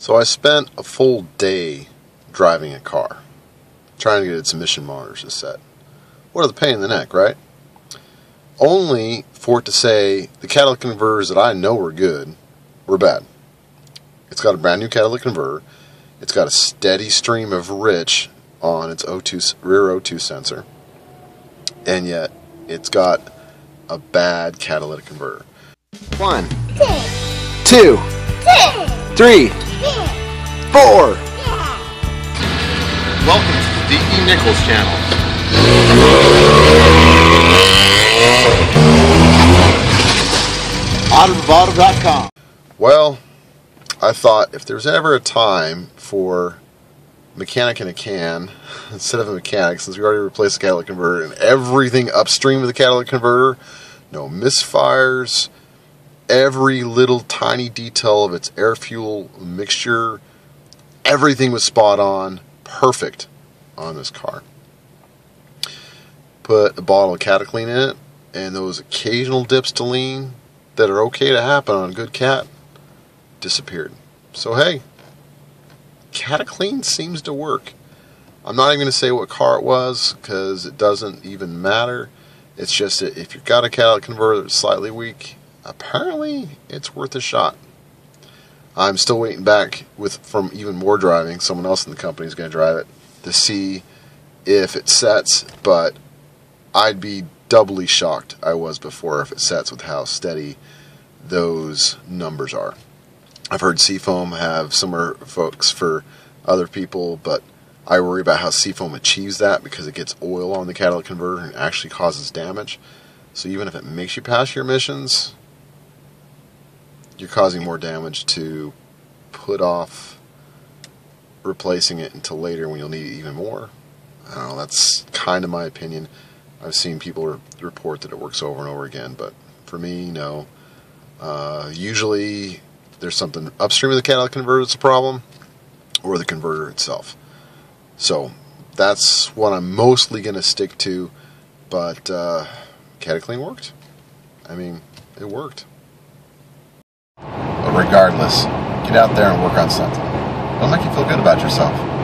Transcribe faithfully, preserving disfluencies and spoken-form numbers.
So I spent a full day driving a car, trying to get its emission monitors to set. What a pain in the neck, right? Only for it to say the catalytic converters that I know were good were bad. It's got a brand new catalytic converter. It's got a steady stream of rich on its O two, rear O two sensor, and yet it's got a bad catalytic converter. One, two, three, four. Welcome to the D E Nichols channel. auto dot com. Well, I thought if there's ever a time for mechanic in a can instead of a mechanic, since we already replaced the catalytic converter and everything upstream of the catalytic converter, no misfires, every little tiny detail of its air fuel mixture, everything was spot on, perfect on this car. Put a bottle of CataClean in it, and those occasional dips to lean that are okay to happen on a good cat disappeared. So hey, CataClean seems to work. I'm not even going to say what car it was because it doesn't even matter. It's just that if you've got a catalytic converter that's slightly weak, apparently it's worth a shot. I'm still waiting back with from even more driving. Someone else in the company is going to drive it to see if it sets, but I'd be doubly shocked I was before if it sets with how steady those numbers are. I've heard Seafoam have similar folks for other people, but I worry about how Seafoam achieves that because it gets oil on the catalytic converter and actually causes damage. So even if it makes you pass your emissions, you're causing more damage to put off replacing it until later when you'll need it even more. I don't know, that's kind of my opinion. I've seen people re- report that it works over and over again, but for me, no. Uh, usually there's something upstream of the catalytic converter that's a problem, or the converter itself. So that's what I'm mostly going to stick to, but uh, CataClean worked. I mean, it worked. But regardless, get out there and work on something. It'll make you feel good about yourself.